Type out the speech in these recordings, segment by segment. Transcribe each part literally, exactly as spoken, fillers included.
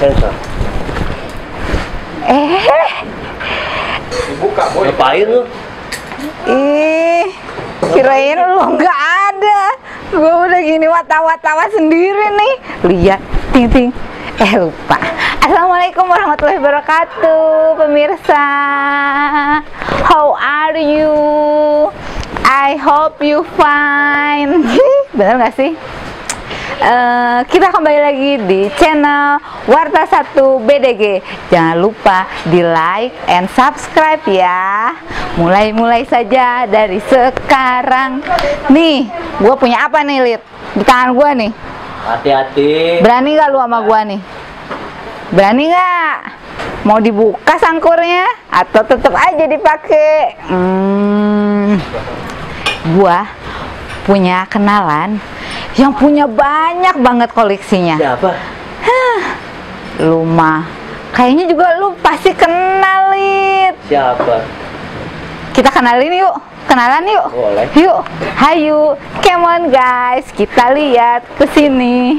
sensor. Eh. Dibuka, boy. Ngapain lu? Ih, kirain lu nggak ada. Gue udah gini watawa-tawa sendiri nih. Lihat, ting ting. Eh, lupa. Assalamualaikum warahmatullahi wabarakatuh, pemirsa. How are you? I hope you fine. Bener gak sih? Uh, kita kembali lagi di channel Warta satu B D G. Jangan lupa di like and subscribe ya. Mulai-mulai saja dari sekarang. Nih, gue punya apa nih, Lid? Di tangan gue nih. Hati-hati. Berani gak lu sama gue nih? Berani gak? Mau dibuka sangkurnya? Atau tetep aja dipakai? Hmm, gue punya kenalan yang punya banyak banget koleksinya. Siapa? Hah, lu mah kayaknya juga lu pasti kenalin. Siapa? Kita kenalin yuk, kenalan yuk. Boleh. Yuk, hayu, come on guys, kita lihat ke sini.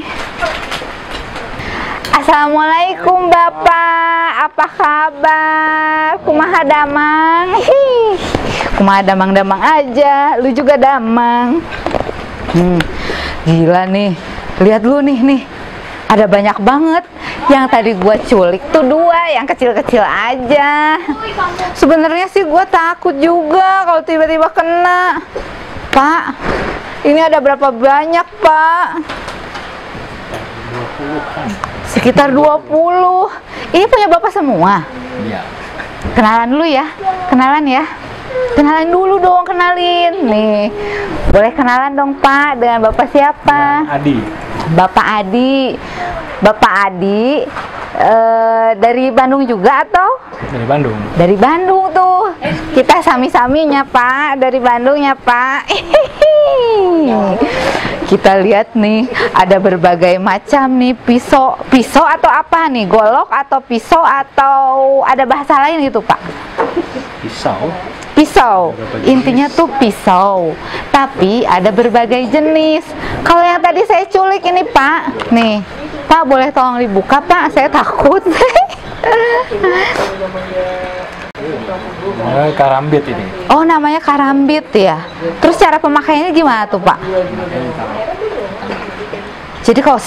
Assalamualaikum bapak, apa kabar? Kumaha damang? Hih, kumaha damang-damang aja, lu juga damang. Hmm. Gila nih, lihat lu nih nih, ada banyak banget. Yang tadi gua culik tuh dua, yang kecil-kecil aja. Sebenarnya sih gua takut juga kalau tiba-tiba kena. Pak, ini ada berapa banyak pak? Sekitar dua puluh. Ini punya bapak semua? Iya. Kenalan dulu ya, kenalan ya. Kenalan dulu dong, kenalin nih. Boleh kenalan dong pak, dengan bapak siapa? Adi. Bapak Adi. Bapak Adi ee, dari Bandung juga atau? Dari Bandung. Dari Bandung tuh. Kita sami-saminya pak, dari Bandungnya pak. Kita lihat nih, ada berbagai macam nih pisau. Pisau atau apa nih? Golok atau pisau atau ada bahasa lain gitu pak? Pisau. Pisau, intinya tuh pisau, tapi ada berbagai jenis. Kalau yang tadi saya culik ini pak, nih, pak boleh tolong dibuka pak, saya takut. Namanya karambit ini. Oh namanya karambit ya. Terus cara pemakaiannya gimana tuh pak? Jadi kalau,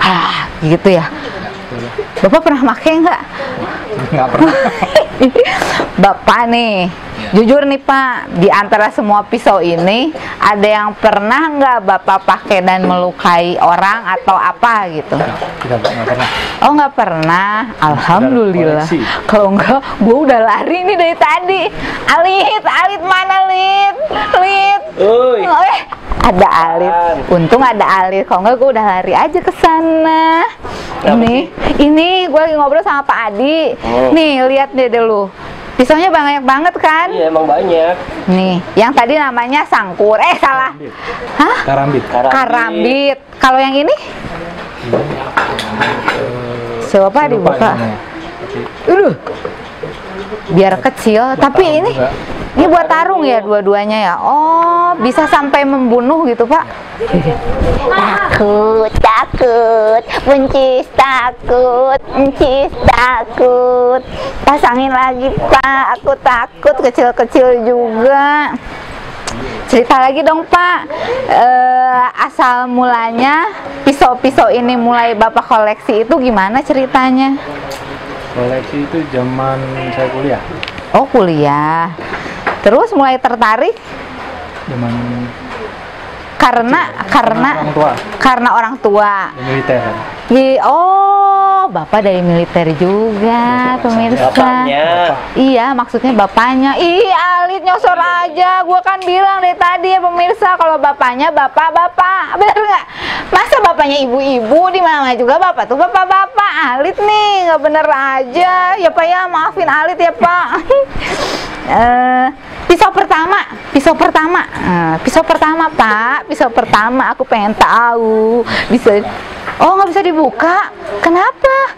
ah gitu ya. Bapak pernah pakai nggak? Nggak pernah. Bapak nih, ya. Jujur nih pak, di antara semua pisau ini ada yang pernah nggak bapak pakai dan melukai orang atau apa gitu? Tidak, nggak pernah. Oh nggak pernah, alhamdulillah. Kalau enggak, gue udah lari nih dari tadi. Alit, alit mana Lid? Lid. Eh, ada alit. Untung ada alit. Kalau enggak, gue udah lari aja ke sana. Ini, ini gue lagi ngobrol sama Pak Adi. Oh. Nih, lihat deh dulu. Pisaunya banyak banget kan? Iya emang banyak. Nih, yang tadi namanya sangkur. Eh salah. Karambit. Hah? Karambit. Karambit. Karambit. Kalau yang ini? Coba dibuka. Aduh. Biar kecil, buat tapi ini juga. Ini buat tarung ya dua-duanya ya. Oh, bisa sampai membunuh gitu, Pak. Takut, takut. Buncis takut, buncis takut. Pasangin lagi, Pak. Aku takut kecil-kecil juga. Cerita lagi dong pak, e, asal mulanya pisau-pisau ini mulai bapak koleksi itu gimana ceritanya? Koleksi itu zaman saya kuliah. Oh kuliah. Terus mulai tertarik? Zaman karena kecil. karena karena orang tua. Karena orang tua. Di militer. Di, oh bapak dari militer juga bapak pemirsa. Bapaknya. Iya maksudnya bapaknya. Ih alit nyosor aja. Gua kan bilang dari tadi ya pemirsa kalau bapaknya bapak bapak. Bener nggak? Masa bapaknya ibu-ibu di mana juga bapak tuh bapak bapak. Alit nih nggak bener aja. Ya pak ya maafin alit ya pak. Uh, pisau pertama, pisau pertama, uh, pisau pertama pak, pisau pertama aku pengen tahu bisa. Oh nggak bisa dibuka, kenapa?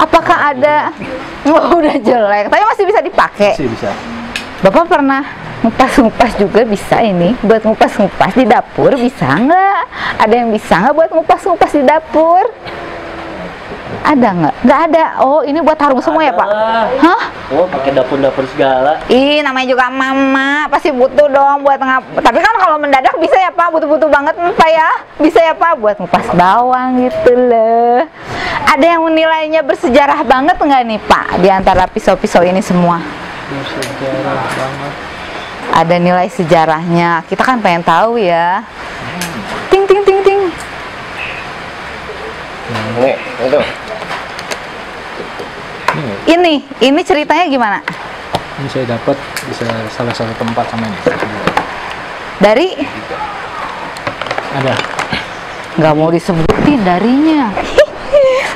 Apakah ada? Oh, udah jelek, tapi masih bisa dipakai. Masih bisa. Bapak pernah ngupas-ngupas juga bisa ini, buat ngupas-ngupas di dapur bisa nggak? Ada yang bisa nggak buat ngupas-ngupas di dapur? Ada nggak? Nggak ada. Oh, ini buat harum semua ya, Pak? Hah? Oh, pakai dapur-dapur segala. Ih, namanya juga mama, pasti butuh dong buat ngap. Tapi kan kalau mendadak bisa ya, Pak, butuh-butuh banget Pak ya. Bisa ya, Pak, buat ngupas bawang gitu loh. Ada yang nilainya bersejarah banget nggak nih, Pak, di antara pisau-pisau ini semua? Bersejarah banget. Ada nilai sejarahnya. Kita kan pengen tahu ya. Ting ting ting ting. Nih, itu. Ini, ini ceritanya gimana? Ini saya dapat bisa salah satu tempat sama ini. Dari? Ada. Nggak mau disebutin darinya.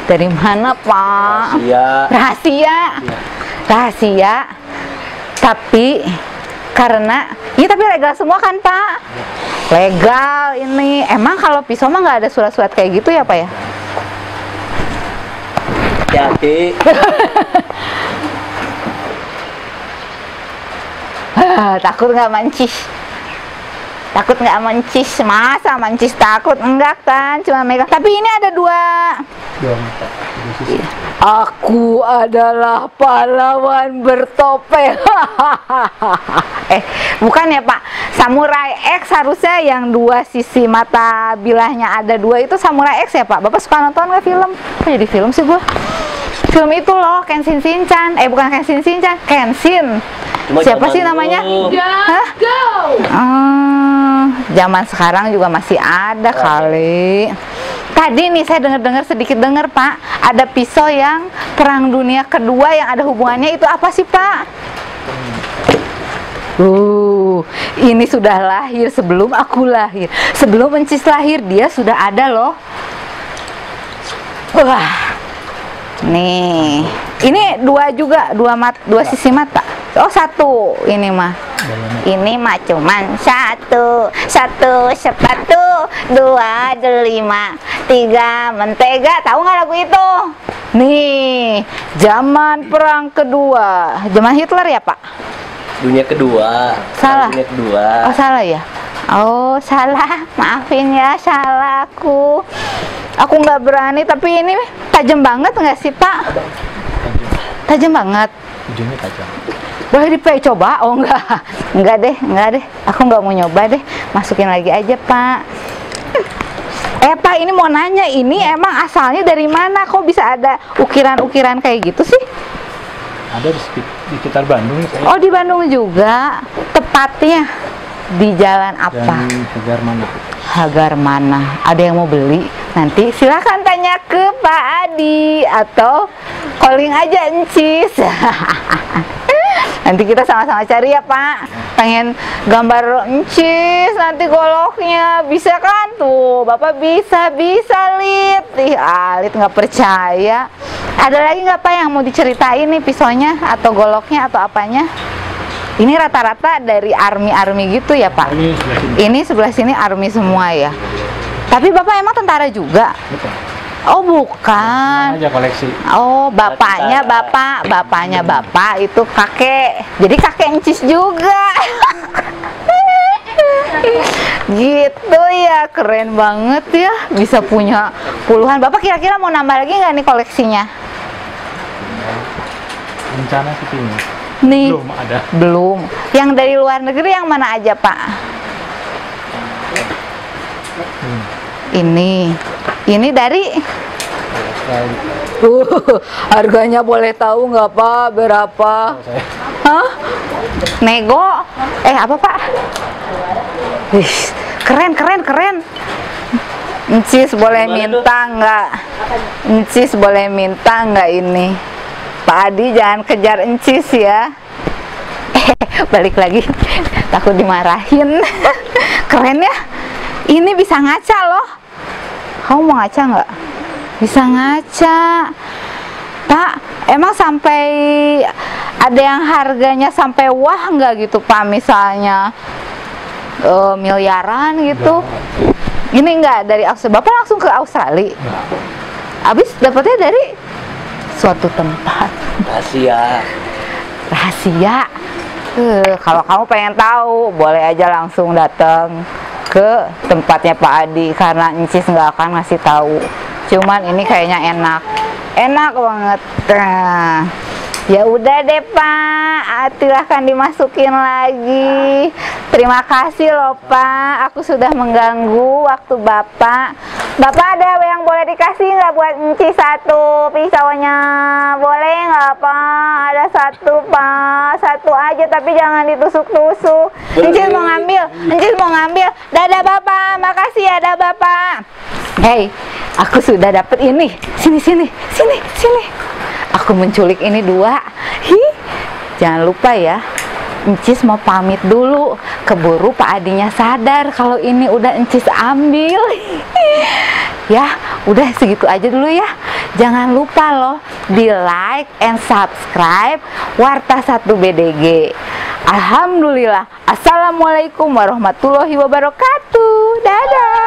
Dari mana, Pak? Rahasia. Rahasia. Rahasia. Tapi karena ini tapi legal semua kan, Pak? Legal ini. Emang kalau pisau mah nggak ada surat-surat kayak gitu ya, Pak ya? Hati-hati. Takut nggak mancis? Takut nggak mancis? Masa mancis takut? Enggak kan? Cuma megang. Tapi ini ada dua. Dua mata. Aku adalah pahlawan bertopeng. Eh, bukan ya, Pak? Samurai X harusnya yang dua sisi mata bilahnya ada dua itu Samurai X ya, Pak? Bapak suka nonton nggak film? Kok jadi film sih gua? Film itu loh, Kenshin Shinchan. Eh, bukan Kenshin Shinchan, Kenshin. Cuma siapa sih namanya? Hah? Hmm, zaman sekarang juga masih ada kali. Tadi nih saya dengar-dengar sedikit dengar, Pak, ada pisau yang Perang Dunia Kedua yang ada hubungannya, itu apa sih, Pak? Uh, ini sudah lahir sebelum aku lahir. Sebelum Buncis lahir dia sudah ada loh. Wah. Nih. Ini dua juga, dua mat, dua sisi mata. Oh, satu ini mah. Ini mah cuman satu, satu sepatu, dua delima, tiga mentega. Tahu nggak lagu itu? Nih, zaman Perang Kedua, zaman Hitler ya, Pak? Dunia Kedua. Salah. Dunia Kedua. Oh, salah ya? Oh, salah. Maafin ya, salah aku. Aku nggak berani. Tapi ini tajam banget nggak sih, Pak? Tajam banget. Ujungnya tajam. Boleh dicoba? Oh enggak, enggak deh, enggak deh. Aku enggak mau nyoba deh. Masukin lagi aja, Pak. Eh, Pak, ini mau nanya, ini emang asalnya dari mana? Kok bisa ada ukiran-ukiran kayak gitu sih? Ada di sekitar Bandung. Saya. Oh, di Bandung juga. Tepatnya di jalan apa? Di Hagarmana. Hagarmana. Ada yang mau beli? Nanti silakan tanya ke Pak Adi atau calling aja Encis. Nanti kita sama-sama cari ya, Pak. Pengen gambar Buncis nanti goloknya. Bisa kan tuh? Bapak bisa, bisa Lid. Ih, Alit nggak percaya. Ada lagi nggak, Pak, yang mau diceritain nih pisaunya atau goloknya atau apanya? Ini rata-rata dari army-army gitu ya, Pak? Ini sebelah sini. Ini sebelah sini army semua ya? Tapi Bapak emang tentara juga? Betul. Oh, bukan. Aja koleksi. Oh, bapaknya bapak, bapaknya bapak itu kakek. Jadi kakek Encis juga. Gitu ya, keren banget ya. Bisa punya puluhan. Bapak kira-kira mau nambah lagi nggak nih koleksinya? Rencana sih ini. Nih. Belum ada. Belum. Yang dari luar negeri yang mana aja, Pak? Hmm. Ini. Ini dari uh, harganya boleh tahu nggak, Pak? Berapa? Hah? Nego? Eh, apa, Pak? Wih, keren, keren, keren. Encis boleh minta nggak? Encis boleh minta nggak ini? Pak Adi jangan kejar Encis ya. Eh, balik lagi. Takut dimarahin. Keren ya? Ini bisa ngaca loh. Kamu mau ngaca nggak? Bisa ngaca, Pak. Emang sampai ada yang harganya sampai wah nggak gitu, Pak? Misalnya uh, miliaran gitu. Ini nggak dari Australia. Bapak langsung ke Australia. Habis dapatnya dari suatu tempat. Rahasia. Rahasia. Uh, kalau kamu pengen tahu, boleh aja langsung datang ke tempatnya Pak Adi, karena Encis nggak akan ngasih tahu. Cuman ini kayaknya enak. enak banget. Nah, ya udah deh Pak, silahkan dimasukin lagi. Terima kasih loh Pak, aku sudah mengganggu waktu Bapak. Bapak ada yang boleh dikasih nggak buat Enci satu pisaunya? Boleh nggak Pak? Ada satu Pak, satu aja tapi jangan ditusuk-tusuk. Enci mau ngambil, Enci mau ngambil. Dadah Bapak, makasih ya dadah Bapak. Hei, aku sudah dapet ini. Sini sini sini sini. Aku menculik ini dua. Hi, jangan lupa ya. Encis mau pamit dulu, keburu Pak Adinya sadar kalau ini udah Encis ambil. Ya, udah segitu aja dulu ya. Jangan lupa loh di like and subscribe Warta satu B D G. Alhamdulillah. Assalamualaikum warahmatullahi wabarakatuh. Dadah.